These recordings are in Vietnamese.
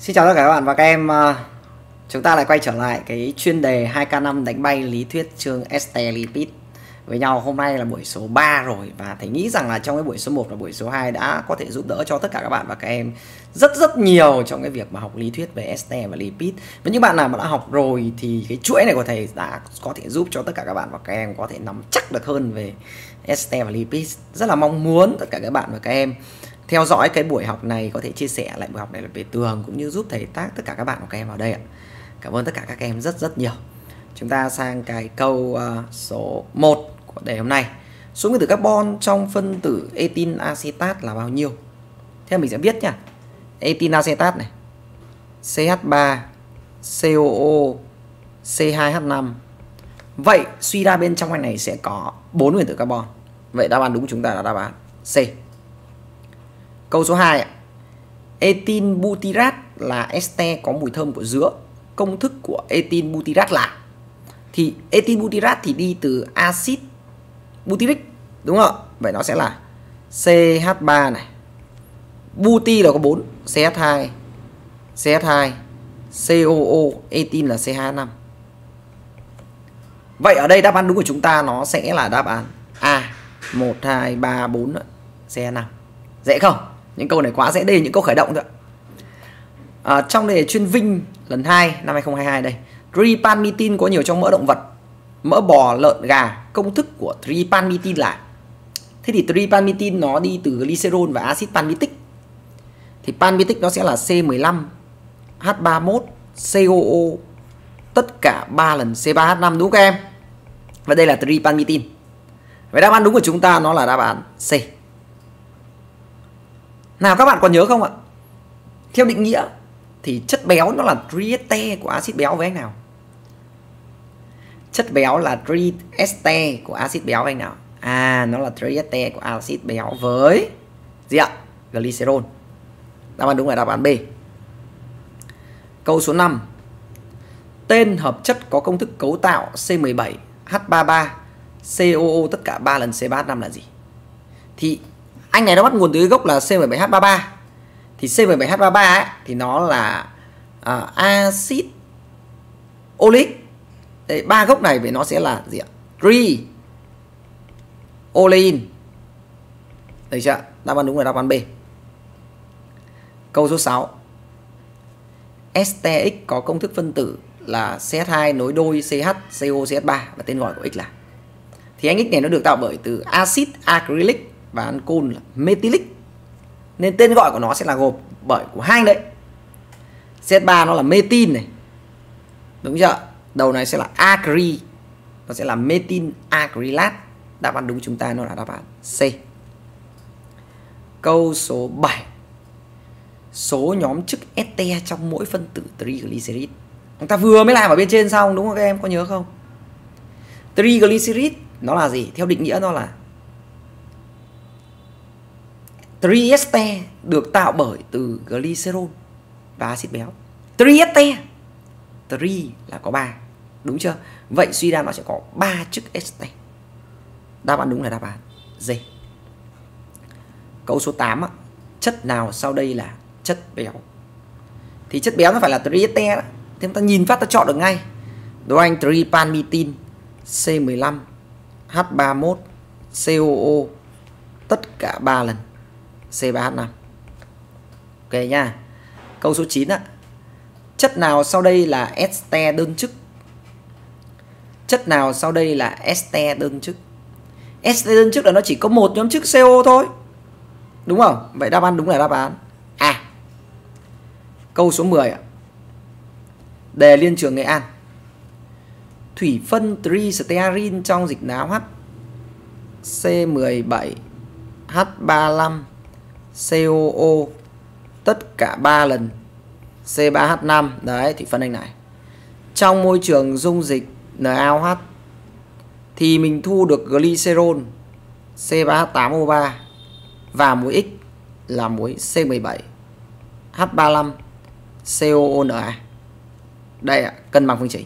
Xin chào tất cả các bạn và các em. Chúng ta lại quay trở lại cái chuyên đề 2K5 đánh bay lý thuyết chương este lipid với nhau. Hôm nay là buổi số 3 rồi, và Thầy nghĩ rằng là trong cái buổi số 1 và buổi số 2 đã có thể giúp đỡ cho tất cả các bạn và các em rất nhiều trong cái việc mà học lý thuyết về este và lipid. Với những bạn nào mà đã học rồi thì cái chuỗi này của Thầy đã có thể giúp cho tất cả các bạn và các em có thể nắm chắc được hơn về este và lipid. Rất là mong muốn tất cả các bạn và các em theo dõi cái buổi học này, có thể chia sẻ lại buổi học này là về tường, cũng như giúp Thầy tác tất cả các bạn và các em vào đây ạ. Cảm ơn tất cả các em rất nhiều. Chúng ta sang cái câu số 1 của đề hôm nay. Số nguyên tử carbon trong phân tử etin acetat là bao nhiêu? Thế mình sẽ biết nha. Etin acetat này, CH3, COO, C2H5. Vậy suy ra bên trong anh này sẽ có 4 nguyên tử carbon. Vậy đáp án đúng chúng ta là đáp án C. Câu số 2, etin butirat là este có mùi thơm của dứa. Công thức của etin butirat là, thì etin butirat thì đi từ axit butyric, đúng không ạ? Vậy nó sẽ là CH3 này, buty là có 4, CH2, CH2, COO, etin là CH5. Vậy ở đây đáp án đúng của chúng ta nó sẽ là đáp án A, 1, 2, 3, 4, CH5. Dễ không? Những câu này quá dễ, đây những câu khởi động thôi. Trong đề chuyên Vinh lần 2 năm 2022 đây, tripanmitin có nhiều trong mỡ động vật, mỡ bò, lợn, gà. Công thức của tripanmitin là, thế thì tripanmitin nó đi từ glycerol và axit panmitic. Thì panmitic nó sẽ là C15H31 COO tất cả 3 lần C3H5, đúng không các em? Và đây là tripanmitin. Vậy đáp án đúng của chúng ta nó là đáp án C. Nào các bạn còn nhớ không ạ? Theo định nghĩa thì chất béo nó là trieste của axit béo với anh nào? Chất béo là trieste của axit béo với anh nào? À, nó là trieste của axit béo với gì ạ? Glycerol. Đáp án đúng là đáp án B. Câu số 5. Tên hợp chất có công thức cấu tạo C17H33 COO tất cả 3 lần C3H5 là gì? Thì anh này nó bắt nguồn từ gốc là C17H33. Thì C17H33 ấy, thì nó là axit oleic. Ba gốc này vậy nó sẽ là gì ạ? Tri olein. Đấy chưa? Đáp án đúng là đáp án B. Câu số 6. STX có công thức phân tử là CH2 nối đôi CH, CO, CH3 và tên gọi của X là. Thì anh X này nó được tạo bởi từ axit acrylic và ancol là methylic. Nên tên gọi của nó sẽ là gộp bởi của hai đấy. CH3 nó là metin này, đúng chưa? Đầu này sẽ là acry, nó sẽ là metin acrylate. Đáp án đúng chúng ta nó là đáp án C. Câu số 7. Số nhóm chức este trong mỗi phân tử triglyceride. Chúng ta vừa mới làm ở bên trên xong, đúng không các em? Có nhớ không? Triglyceride nó là gì? Theo định nghĩa nó là trieste được tạo bởi từ glycerol và axit béo. Trieste, tri là có 3, đúng chưa? Vậy suy ra nó sẽ có 3 chức este. Đáp án đúng là đáp án D. Câu số 8. Chất nào sau đây là chất béo? Thì chất béo nó phải là trieste đó. Thế chúng ta nhìn phát ta chọn được ngay. Đồ anh tripanmitin C15H31 COO tất cả 3 lần C3H5. Ok nha. Câu số 9 ạ. Chất nào sau đây là este đơn chức? Chất nào sau đây là este đơn chức? Este đơn chức là nó chỉ có một nhóm chức CO thôi, đúng không? Vậy đáp án đúng là đáp án A. Câu số 10 ạ. Đề Liên Trường Nghệ An. Thủy phân tri-stearin trong dịch náo H C17H35 COO tất cả 3 lần C3H5. Đấy, thì phân anh này trong môi trường dung dịch NaOH thì mình thu được glycerol C3H8O3 và muối X là muối C17H35 COONa. Đây ạ, cân bằng phương trình.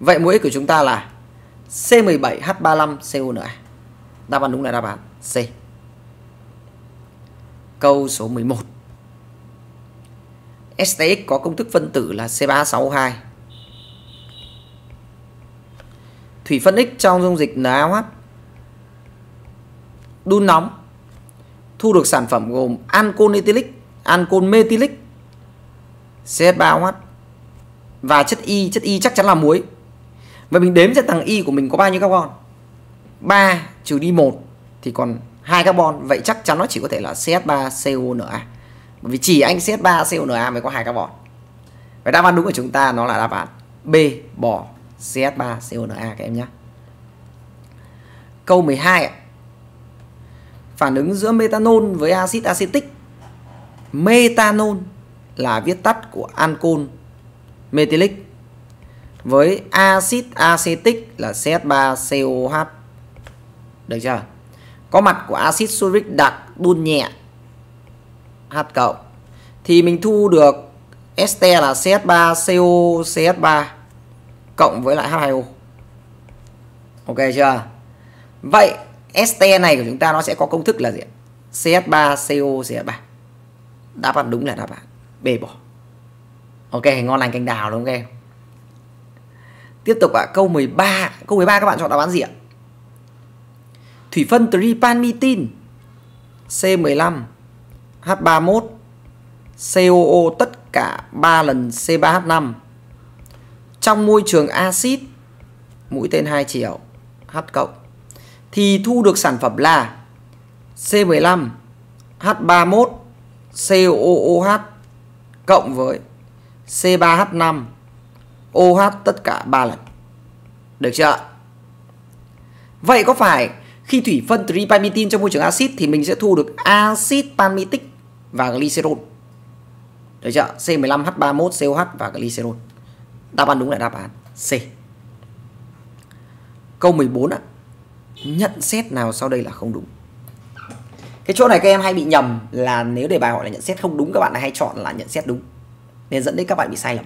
Vậy muối X của chúng ta là C17H35 COONa. Đáp án đúng là đáp án C. Câu số 11. STX có công thức phân tử là C3H6O2. Thủy phân X trong dung dịch NaOH đun nóng thu được sản phẩm gồm ancol ethylic, ancol methylic, CH3OH và chất Y. Chất Y chắc chắn là muối. Vậy mình đếm ra thằng Y của mình có bao nhiêu carbon? 3 trừ đi 1 thì còn 2 carbon. Vậy chắc chắn nó chỉ có thể là CH3CONa, bởi vì chỉ anh CH3CONa mới có 2 carbon. Vậy đáp án đúng của chúng ta nó là đáp án B, bỏ CH3CONa các em nhé. Câu 12. Phản ứng giữa methanol với axit acetic. Methanol là viết tắt của ancol methylic với axit acetic là CH3COH. Được chưa? Có mặt của axit sulfuric đặc đun nhẹ H cộng thì mình thu được este là CH3CO CH3 cộng với lại H2O. Ok chưa? Vậy este này của chúng ta nó sẽ có công thức là gì? CH3CO CH3. Đáp án đúng là đáp án B, bỏ. Ok, ngon lành canh đào đúng không em? Tiếp tục ạ, câu 13. Câu 13 các bạn chọn đáp án gì ạ? Thủy phân tripanmitin C15H31 COO tất cả 3 lần C3H5 trong môi trường axit mũi tên 2 chiều H cộng thì thu được sản phẩm là C15H31 COOH cộng với C3H5 OH tất cả 3 lần. Được chưa? Vậy có phải khi thủy phân tripanmitin trong môi trường axit thì mình sẽ thu được axit panmitic và glycerol. Được chưa? C15H31COH và glycerol. Đáp án đúng là đáp án C. Câu 14 ạ. Nhận xét nào sau đây là không đúng? Cái chỗ này các em hay bị nhầm là nếu đề bài hỏi là nhận xét không đúng, các bạn hay chọn là nhận xét đúng, nên dẫn đến các bạn bị sai lầm.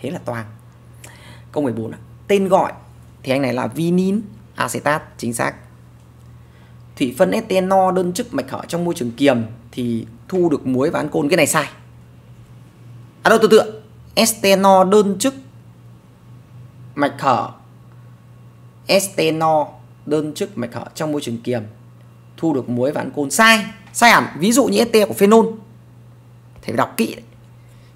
Thế là toàn. Câu 14 ạ. Tên gọi thì anh này là vinyl acetate, chính xác. Thủy phân ethanol đơn chức mạch hở trong môi trường kiềm thì thu được muối và ancol. Cái này sai. À đâu, từ từ. Ethanol đơn chức mạch hở, ethanol đơn chức mạch hở trong môi trường kiềm thu được muối và ancol. Sai, sai hẳn. Ví dụ như este của phenol, thầy đọc kỹ đấy.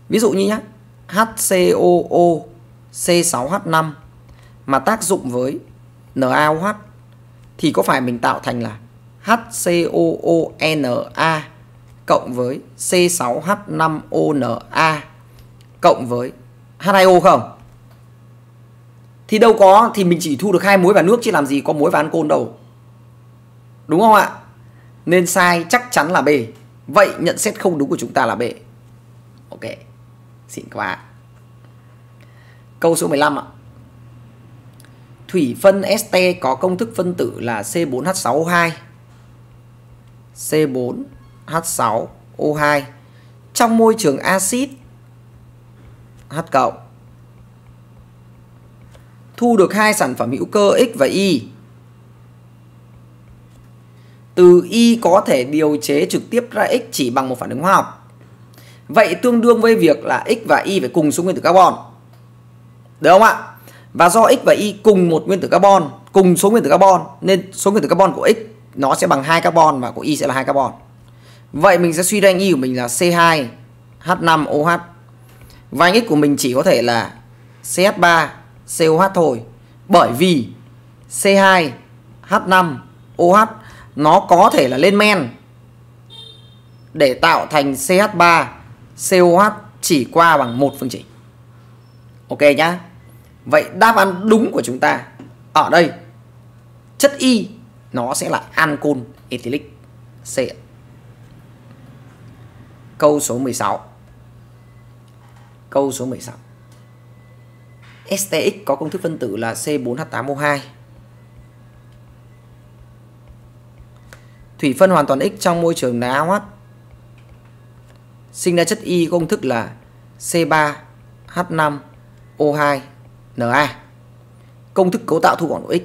Ví dụ như nhá, HCOO C6H5 mà tác dụng với NaOH thì có phải mình tạo thành là HCOONa cộng với C6H5ONa cộng với H2O không? Thì đâu có, thì mình chỉ thu được 2 muối và nước chứ làm gì có muối và ancol đâu. Đúng không ạ? Nên sai chắc chắn là B. Vậy nhận xét không đúng của chúng ta là B. Ok. Xịn quá. Câu số 15 ạ. Thủy phân este có công thức phân tử là C4H6O2. C4H6O2 trong môi trường axit H cộng thu được 2 sản phẩm hữu cơ X và Y. Từ Y có thể điều chế trực tiếp ra X chỉ bằng một phản ứng hóa học. Vậy tương đương với việc là X và Y phải cùng số nguyên tử carbon. Được không ạ? Và do X và Y cùng một nguyên tử carbon, cùng số nguyên tử carbon, nên số nguyên tử carbon của X nó sẽ bằng 2 carbon và của Y sẽ là 2 carbon. Vậy mình sẽ suy ra anh Y của mình là C2H5OH. Và anh X của mình chỉ có thể là CH3COH thôi. Bởi vì C2H5OH nó có thể là lên men để tạo thành CH3COH chỉ qua bằng một phương trình. Ok nhá. Vậy đáp án đúng của chúng ta ở đây, chất Y nó sẽ là ancol ethylic C. Câu số 16. Câu số 16. STX có công thức phân tử là C4H8O2. Thủy phân hoàn toàn X trong môi trường NaOH sinh ra chất Y công thức là C3H5O2Na. Công thức cấu tạo thu gọn của X.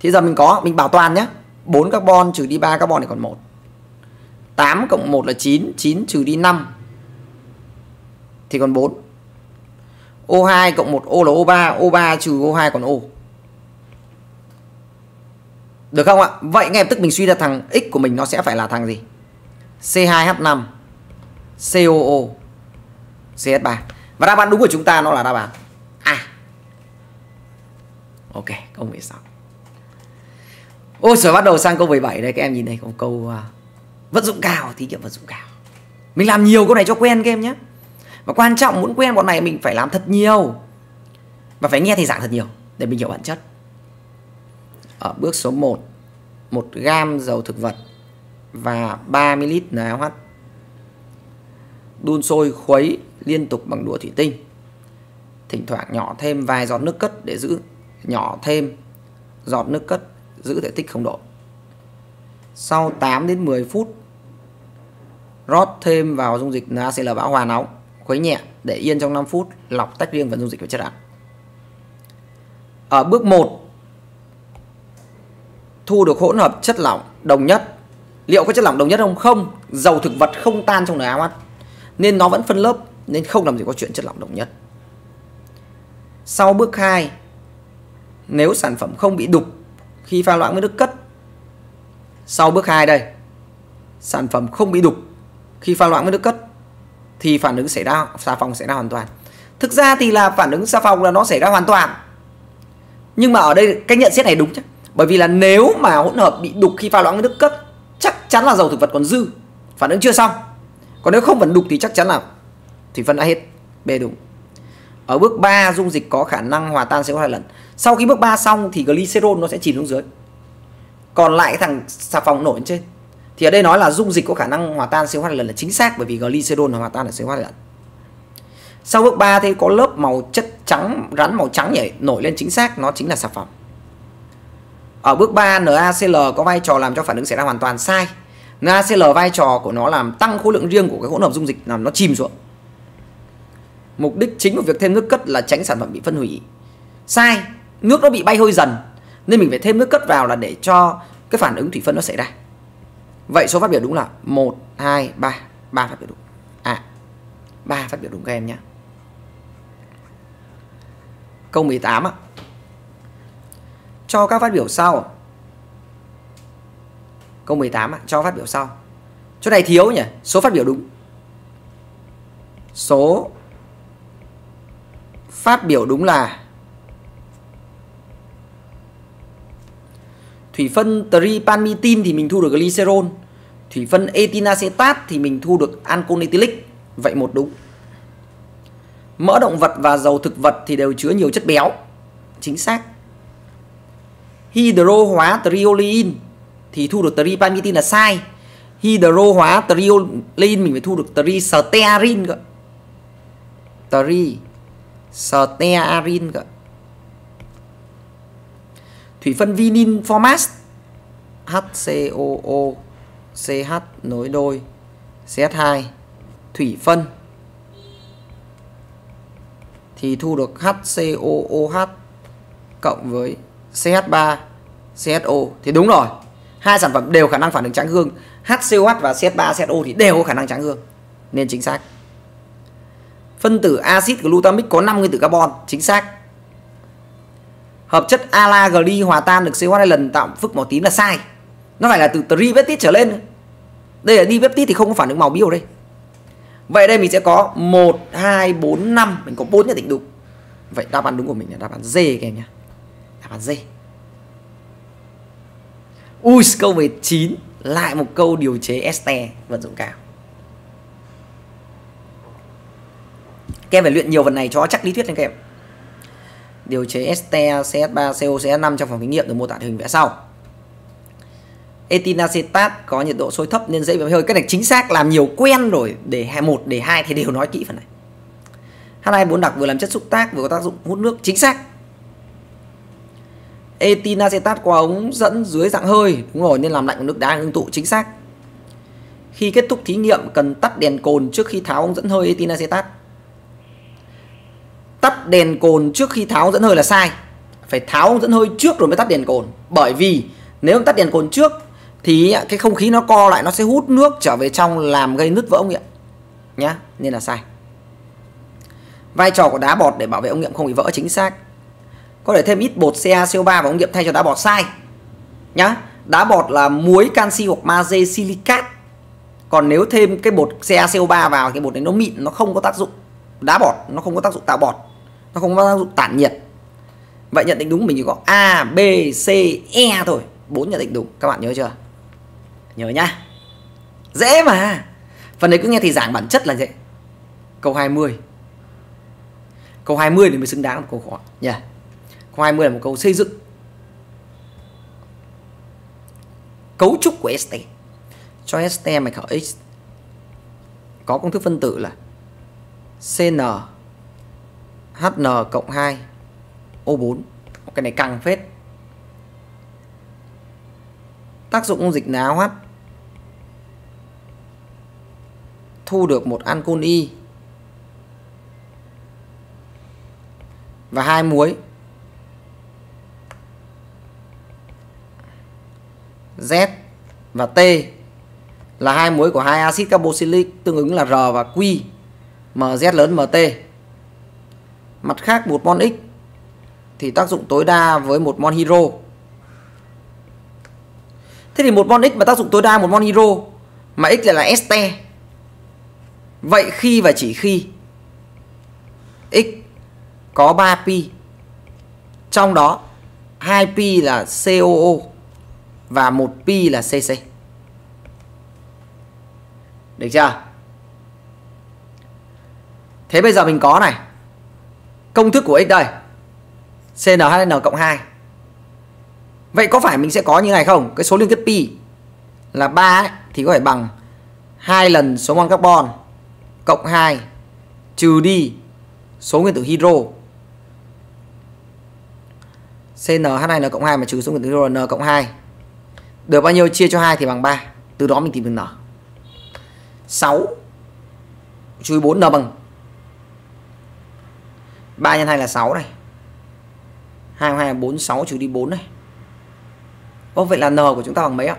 Thì giờ mình có, mình bảo toàn nhé, 4 carbon trừ đi 3 carbon thì còn 1. 8 cộng 1 là 9, 9 trừ đi 5 thì còn 4. O2 cộng 1 O là O3, O3 trừ O2 còn O. Được không ạ? Vậy ngay lập tức mình suy ra thằng X của mình nó sẽ phải là thằng gì? C2H5 COO CH3. Và đáp án đúng của chúng ta nó là đáp án A. Ok, câu 16. Ôi trời, bắt đầu sang câu 17 đây. Các em nhìn này, câu vận dụng cao, thí nghiệm vận dụng cao. Mình làm nhiều câu này cho quen các em nhé. Và quan trọng muốn quen bọn này mình phải làm thật nhiều. Và phải nghe thầy giảng thật nhiều để mình hiểu bản chất. Ở bước số 1, 1 gam dầu thực vật và 30 ml NaOH đun sôi khuấy liên tục bằng đũa thủy tinh. Thỉnh thoảng nhỏ thêm vài giọt nước cất để giữ giữ thể tích không độ. Sau 8 đến 10 phút rót thêm vào dung dịch NaCl bão hòa nóng, khuấy nhẹ để yên trong 5 phút, lọc tách riêng phần dung dịch và chất đạm. Ở bước 1 thu được hỗn hợp chất lỏng đồng nhất. Liệu có chất lỏng đồng nhất không? Không, dầu thực vật không tan trong NaOH nên nó vẫn phân lớp, nên không làm gì có chuyện chất lỏng đồng nhất. Sau bước 2, nếu sản phẩm không bị đục khi pha loãng với nước cất, sau bước 2 đây, sản phẩm không bị đục khi pha loãng với nước cất thì phản ứng xảy ra xà phòng xảy ra hoàn toàn. Thực ra thì là phản ứng xà phòng là nó xảy ra hoàn toàn. Nhưng mà ở đây cái nhận xét này đúng chứ. Bởi vì là nếu mà hỗn hợp bị đục khi pha loãng với nước cất, chắc chắn là dầu thực vật còn dư, phản ứng chưa xong. Còn nếu không vẫn đục thì chắc chắn là thủy phân đã hết. B đúng. Ở bước 3, dung dịch có khả năng hòa tan CO2 lần. Sau khi bước 3 xong thì glycerol nó sẽ chìm xuống dưới. Còn lại cái thằng xà phòng nổi trên. Thì ở đây nói là dung dịch có khả năng hòa tan CO2 lần là chính xác, bởi vì glycerol nó hòa tan ở CO2 lần. Sau bước 3 thì có lớp màu chất trắng, rắn màu trắng nhảy nổi lên chính xác, nó chính là xà phòng. Ở bước 3, NaCl có vai trò làm cho phản ứng xảy ra hoàn toàn. Sai. NaCl vai trò của nó làm tăng khối lượng riêng của cái hỗn hợp dung dịch, làm nó chìm xuống. Mục đích chính của việc thêm nước cất là tránh sản phẩm bị phân hủy. Sai. Nước nó bị bay hơi dần nên mình phải thêm nước cất vào là để cho cái phản ứng thủy phân nó xảy ra. Vậy số phát biểu đúng là 1, 2, 3. 3 phát biểu đúng. À, 3 phát biểu đúng các em nhé. Câu 18 ạ. Cho các phát biểu sau. Câu 18 ạ, cho phát biểu sau. Chỗ này thiếu nhỉ? Số phát biểu đúng. Số phát biểu đúng là thủy phân tripanmitin thì mình thu được glycerol, thủy phân etin acetat thì mình thu được ancol ethylic. Vậy 1 đúng. Mỡ động vật và dầu thực vật thì đều chứa nhiều chất béo. Chính xác. Hydro hóa tri olein thì thu được tripanmitin là sai. Hydro hóa tri olein mình phải thu được tri-stearin cơ. Tri-stearin cơ. Thủy phân vinyl format HCOO CH nối đôi CH2 thủy phân thì thu được HCOOH cộng với CH3 CHO thì đúng rồi. Hai sản phẩm đều khả năng phản ứng trắng gương. HCOH và CH3 CHO thì đều có khả năng trắng gương nên chính xác. Phân tử axit glutamic có 5 nguyên tử carbon, chính xác. Hợp chất alagly hòa tan được CO2 lần tạo phức màu tím là sai. Nó phải là từ tripeptide trở lên. Đây là dipeptide thì không có phản ứng màu bio đây. Vậy đây mình sẽ có 1 2 4 5, mình có 4 nhận định đúng. Vậy đáp án đúng của mình là đáp án D các em nhé. Đáp án D. Ui, câu 19 lại một câu điều chế este vận dụng cao. Các em phải luyện nhiều phần này cho chắc lý thuyết lên các em. Điều chế este CH3COCH5 trong phòng thí nghiệm được mô tả hình vẽ sau. Etin acetat có nhiệt độ sôi thấp nên dễ bị hơi. Cái này chính xác, làm nhiều quen rồi. Đề 1, đề 2 thì đều nói kỹ phần này. H2,4 đặc vừa làm chất xúc tác vừa có tác dụng hút nước, chính xác. Etin acetat qua ống dẫn dưới dạng hơi, đúng rồi, nên làm lạnh nước đá ngưng tụ, chính xác. Khi kết thúc thí nghiệm cần tắt đèn cồn trước khi tháo ống dẫn hơi etin acetat. Tắt đèn cồn trước khi tháo ống dẫn hơi là sai. Phải tháo ống dẫn hơi trước rồi mới tắt đèn cồn. Bởi vì nếu tắt đèn cồn trước thì cái không khí nó co lại, nó sẽ hút nước trở về trong làm gây nứt vỡ ống nghiệm nhá, nên là sai. Vai trò của đá bọt để bảo vệ ống nghiệm không bị vỡ chính xác. Có thể thêm ít bột CaCO3 vào ống nghiệm thay cho đá bọt sai nhá. Đá bọt là muối, canxi hoặc magie silicat. Còn nếu thêm cái bột CaCO3 vào, cái bột đấy nó mịn, nó không có tác dụng đá bọt, nó không có tác dụng tạo bọt, nó không có tác dụng tản nhiệt. Vậy nhận định đúng mình chỉ có A, B, C, E thôi. 4 nhận định đúng, các bạn nhớ chưa? Nhớ nhá. Dễ mà. Phần đấy cứ nghe thầy giảng bản chất là vậy. Câu 20. Câu 20 thì mới xứng đáng là câu khó nhỉ. Yeah. Câu 20 là một câu xây dựng. Cấu trúc của este. Cho este mạch hở X có công thức phân tử là CN HN cộng 2 O4. Cái này căng phết. Tác dụng dung dịch NaOH thu được một ancol Y và 2 muối Z và T là 2 muối của 2 axit carboxylic tương ứng là R và Q, MZ lớn MT. Mặt khác, bột mon X thì tác dụng tối đa với một mon hydro. Thế thì một mon X mà tác dụng tối đa một mon hydro mà X lại là este. Vậy khi và chỉ khi X có 3 pi, trong đó 2 pi là COO và 1 pi là CC. Được chưa? Thế bây giờ mình có này. Công thức của X đây. CnHn cộng 2. Vậy có phải mình sẽ có như này không? Cái số liên kết pi là 3 ấy, thì có phải bằng 2 lần số mol carbon cộng 2 trừ đi số nguyên tử hydro. CnH2n cộng 2 mà trừ số nguyên tử hydro là n cộng 2. Được bao nhiêu chia cho 2 thì bằng 3. Từ đó mình tìm được n. 6 trừ 4 n bằng 3 nhân 2 là 6 này. 2 x 2 là 4, 6 trừ đi 4 này. Ô, vậy là n của chúng ta bằng mấy ạ?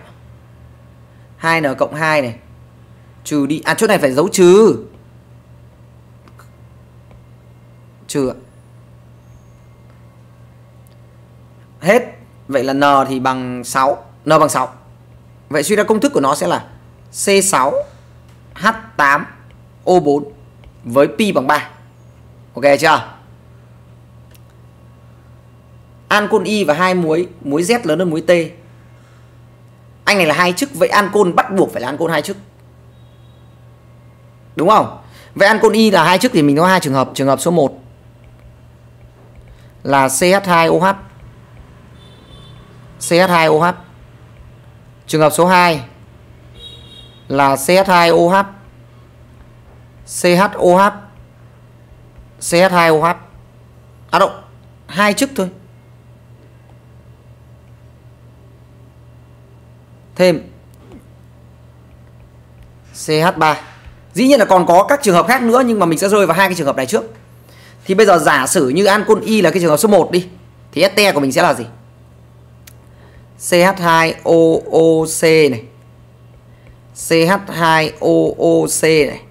2n cộng 2 này. Trừ đi, à chỗ này phải dấu trừ. Trừ ạ. Hết. Vậy là n thì bằng 6. N bằng 6. Vậy suy ra công thức của nó sẽ là C6H8O4 với pi bằng 3. Ok chưa? Ancol Y và 2 muối, muối Z lớn hơn muối T. Anh này là 2 chức, vậy ancol bắt buộc phải là ancol 2 chức. Đúng không? Vậy ancol Y là 2 chức thì mình có 2 trường hợp. Trường hợp số 1 là CH2OH. CH2OH. Trường hợp số 2 là CH2OH. CHOH. CH2OH. À đâu, 2 chức thôi. Thêm CH3. Dĩ nhiên là còn có các trường hợp khác nữa, nhưng mà mình sẽ rơi vào hai cái trường hợp này trước. Thì bây giờ giả sử như ancol Y là cái trường hợp số 1 đi, thì este của mình sẽ là gì? CH2OOC này, CH2OOC này,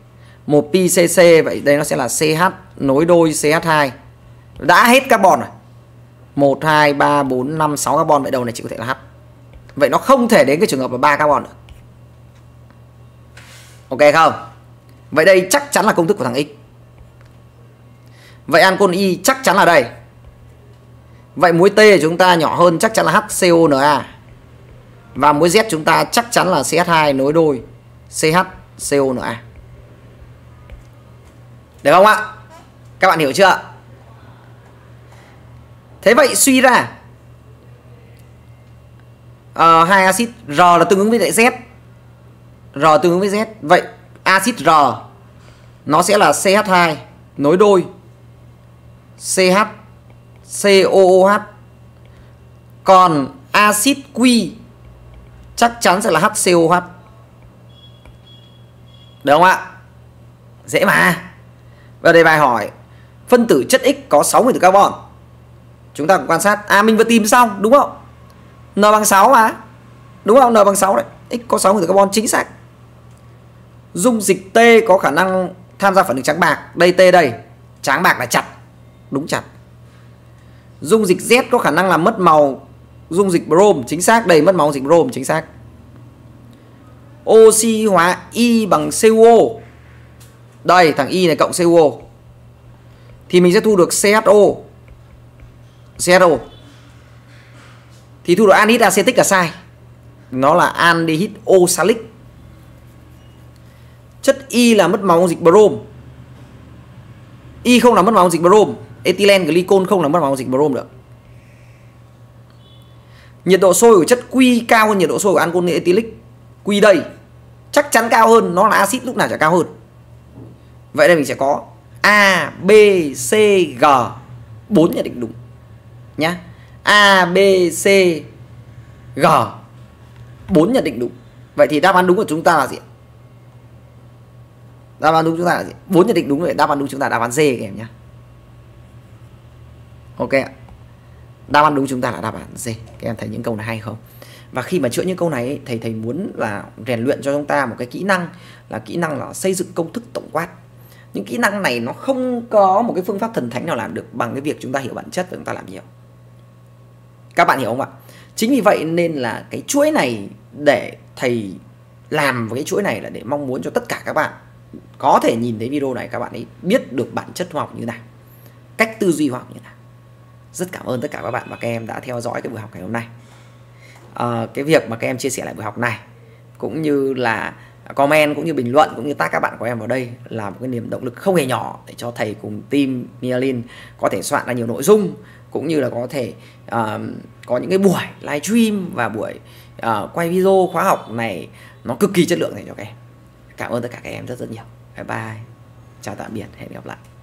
1 pi CC. Vậy đây nó sẽ là CH nối đôi CH2. Đã hết carbon rồi. 1, 2, 3, 4, 5, 6 carbon. Vậy đầu này chỉ có thể là H. Vậy nó không thể đến cái trường hợp là 3 carbon nữa. Ok không? Vậy đây chắc chắn là công thức của thằng X. Vậy ancol Y chắc chắn là đây. Vậy muối T của chúng ta nhỏ hơn chắc chắn là HCONA. Và muối Z chúng ta chắc chắn là CH2 nối đôi CHCONA. Được không ạ? Các bạn hiểu chưa? Thế vậy suy ra hai axit R là tương ứng với lại Z. R tương ứng với Z. Vậy axit R nó sẽ là CH2 nối đôi CH COOH. Còn axit Q chắc chắn sẽ là HCOH. Được không ạ? Dễ mà. Và đây bài hỏi phân tử chất X có 6 nguyên tử carbon. Chúng ta cũng quan sát. À, mình vừa tìm xong đúng không? N bằng 6 mà. Đúng không? N bằng 6 đấy. X có 6 nguyên tử carbon chính xác. Dung dịch T có khả năng tham gia phản ứng trắng bạc. Đây T đây. Tráng bạc là chặt, đúng chặt. Dung dịch Z có khả năng làm mất màu dung dịch brom, chính xác, đầy mất máu dịch brom, chính xác. Oxy hóa Y bằng CuO. Đây, thằng Y này cộng CuO thì mình sẽ thu được CHO. Thì thu được anhydric acetic là sai. Nó là anhydric oxalic. Chất Y là mất máu dịch brom. Y không làm mất máu dịch brom, ethylen glycol không làm mất máu dịch brom được. Nhiệt độ sôi của chất Q cao hơn nhiệt độ sôi của ancol ethylic. Q đây chắc chắn cao hơn, nó là axit lúc nào chả cao hơn. Vậy đây mình sẽ có A, B, C, G, 4 nhận định đúng nhá. A, B, C, G, 4 nhận định đúng. Vậy thì đáp án đúng của chúng ta là gì? Đáp án đúng chúng ta là gì? 4 nhận định đúng rồi, đáp án đúng chúng ta là đáp án D các em nhá. Ok ạ. Đáp án đúng chúng ta là đáp án D. Các em thấy những câu này hay không? Và khi mà chữa những câu này ấy, thầy muốn là rèn luyện cho chúng ta một cái kỹ năng, là kỹ năng là xây dựng công thức tổng quát. Những kỹ năng này nó không có một cái phương pháp thần thánh nào làm được bằng cái việc chúng ta hiểu bản chất và chúng ta làm nhiều. Các bạn hiểu không ạ? Chính vì vậy nên là cái chuỗi này, để thầy làm với cái chuỗi này là để mong muốn cho tất cả các bạn có thể nhìn thấy video này, các bạn ấy biết được bản chất hóa học như nào, cách tư duy hóa học như nào. Rất cảm ơn tất cả các bạn và các em đã theo dõi cái buổi học ngày hôm nay. Cái việc mà các em chia sẻ lại buổi học này, cũng như là comment, cũng như bình luận, cũng như tag các bạn của em vào đây là một cái niềm động lực không hề nhỏ để cho thầy cùng team Mia Myelin có thể soạn ra nhiều nội dung, cũng như là có thể có những cái buổi live stream và buổi quay video khóa học này nó cực kỳ chất lượng dành cho các em. Cảm ơn tất cả các em rất rất nhiều. Bye bye. Chào tạm biệt. Hẹn gặp lại.